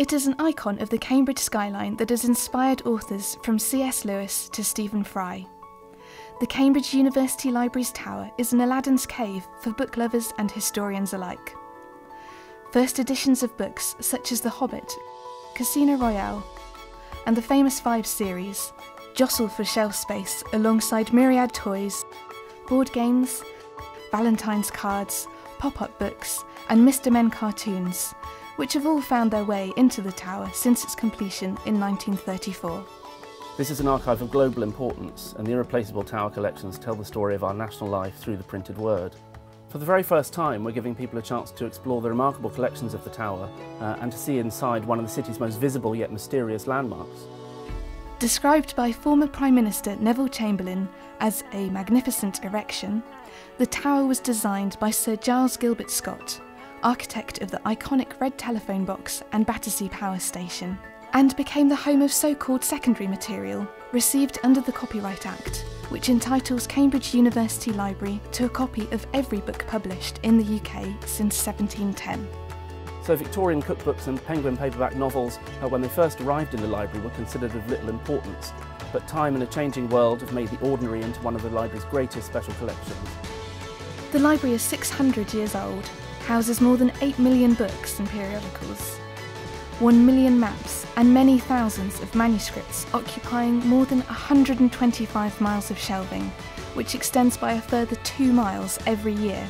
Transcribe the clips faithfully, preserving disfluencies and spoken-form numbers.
It is an icon of the Cambridge skyline that has inspired authors from C S Lewis to Stephen Fry. The Cambridge University Library's tower is an Aladdin's cave for book lovers and historians alike. First editions of books such as The Hobbit, Casino Royale, and The Famous Five series jostle for shelf space alongside myriad toys, board games, Valentine's cards, pop-up books, and Mister Men cartoons, which have all found their way into the tower since its completion in nineteen thirty-four. This is an archive of global importance, and the irreplaceable Tower Collections tell the story of our national life through the printed word. For the very first time, we're giving people a chance to explore the remarkable collections of the tower uh, and to see inside one of the city's most visible yet mysterious landmarks. Described by former Prime Minister Neville Chamberlain as a magnificent erection, the tower was designed by Sir Giles Gilbert Scott, architect of the iconic Red Telephone Box and Battersea Power Station, and became the home of so-called secondary material received under the Copyright Act, which entitles Cambridge University Library to a copy of every book published in the U K since seventeen ten. So Victorian cookbooks and Penguin paperback novels, uh, when they first arrived in the library, were considered of little importance, but time and a changing world have made the ordinary into one of the library's greatest special collections. The library is six hundred years old, houses more than eight million books and periodicals, one million maps, and many thousands of manuscripts, occupying more than one hundred twenty-five miles of shelving, which extends by a further two miles every year.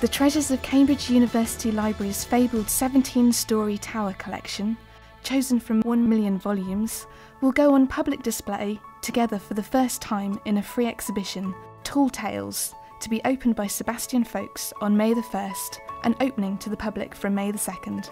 The treasures of Cambridge University Library's fabled seventeen-storey tower collection, chosen from one million volumes, will go on public display together for the first time in a free exhibition, Tall Tales, to be opened by Sebastian Foulkes on May the first and opening to the public from May the second.